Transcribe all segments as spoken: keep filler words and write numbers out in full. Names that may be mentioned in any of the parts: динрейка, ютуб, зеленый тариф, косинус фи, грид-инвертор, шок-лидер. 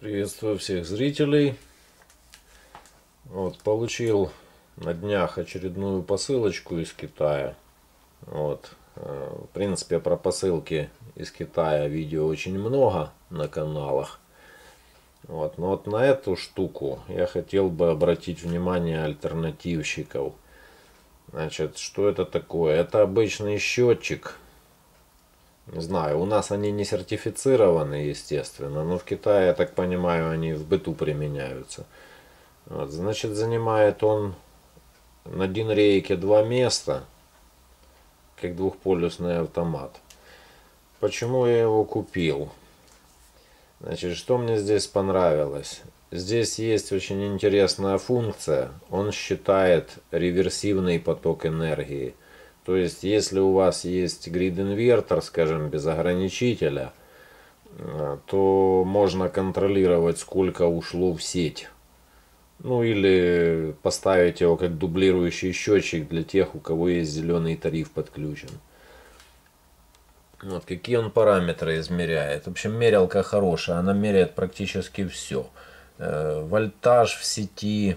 Приветствую всех зрителей. Вот, получил на днях очередную посылочку из Китая. Вот, в принципе, про посылки из Китая видео очень много на каналах. Вот, но вот на эту штуку я хотел бы обратить внимание альтернативщиков. Значит, что это такое? Это обычный счетчик. Не знаю, у нас они не сертифицированы, естественно, но в Китае, я так понимаю, они в быту применяются. Вот, значит, занимает он на динрейке два места, как двухполюсный автомат. Почему я его купил? Значит, что мне здесь понравилось? Здесь есть очень интересная функция. Он считает реверсивный поток энергии. То есть, если у вас есть грид-инвертор, скажем, без ограничителя, то можно контролировать, сколько ушло в сеть. Ну, или поставить его как дублирующий счетчик для тех, у кого есть зеленый тариф подключен. Вот, какие он параметры измеряет. В общем, мерялка хорошая, она меряет практически все. Вольтаж в сети,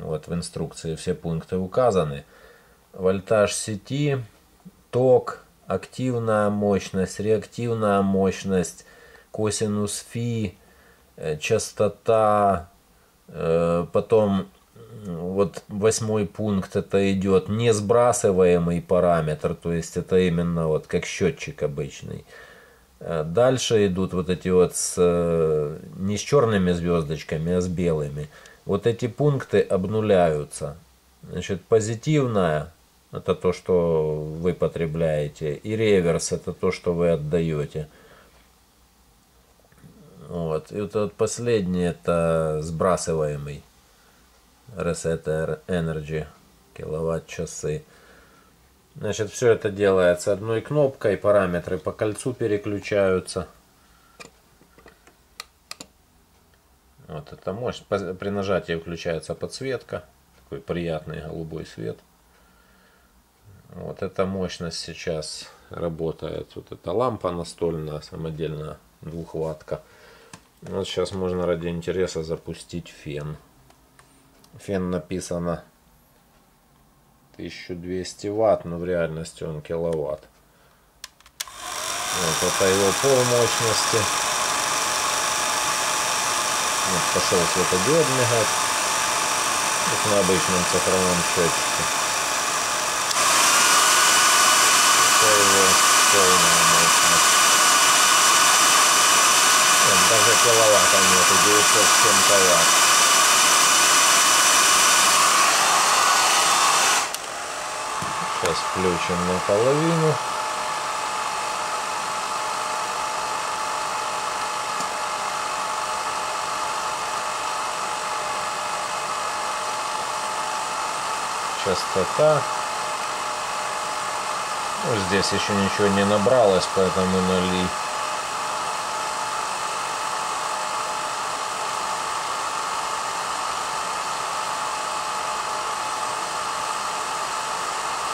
вот в инструкции все пункты указаны. Вольтаж сети, ток, активная мощность, реактивная мощность, косинус фи, частота, потом вот восьмой пункт, это идет несбрасываемый параметр, то есть это именно вот как счетчик обычный. Дальше идут вот эти вот с, не с черными звездочками, а с белыми. Вот эти пункты обнуляются. Значит, позитивная — это то, что вы потребляете, и реверс — это то, что вы отдаете. Вот. И вот последний — это сбрасываемый Reset Energy, киловатт-часы. Значит, все это делается одной кнопкой, параметры по кольцу переключаются. Вот это мощь. При нажатии включается подсветка. Такой приятный голубой свет. Вот эта мощность сейчас работает. Вот эта лампа настольная, самодельная, двухваттка. Вот сейчас можно ради интереса запустить фен. Фен написано тысяча двести ватт, но в реальности он киловатт. Вот это его пол мощности. Вот пошел светодиод мигать. Как на обычном цифровом счетчике. Это его полная мощность. Нет, даже киловатта нету, девятьсот семь ватт. Сейчас включим наполовину. Частота. Ну, здесь еще ничего не набралось, поэтому нули.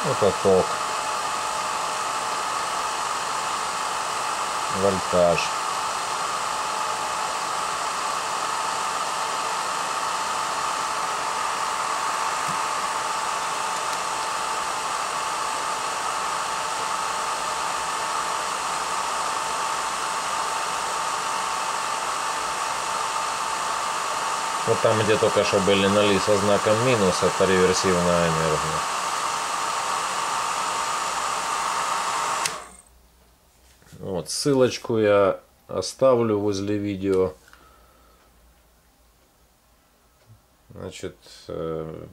Вот ток. Вольтаж. Вот там, где только что были нули со знаком минус, это реверсивная энергия. Вот, ссылочку я оставлю возле видео. Значит,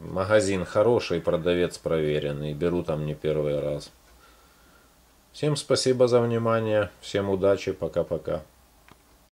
магазин хороший, продавец проверенный. Беру там не первый раз. Всем спасибо за внимание. Всем удачи. Пока-пока.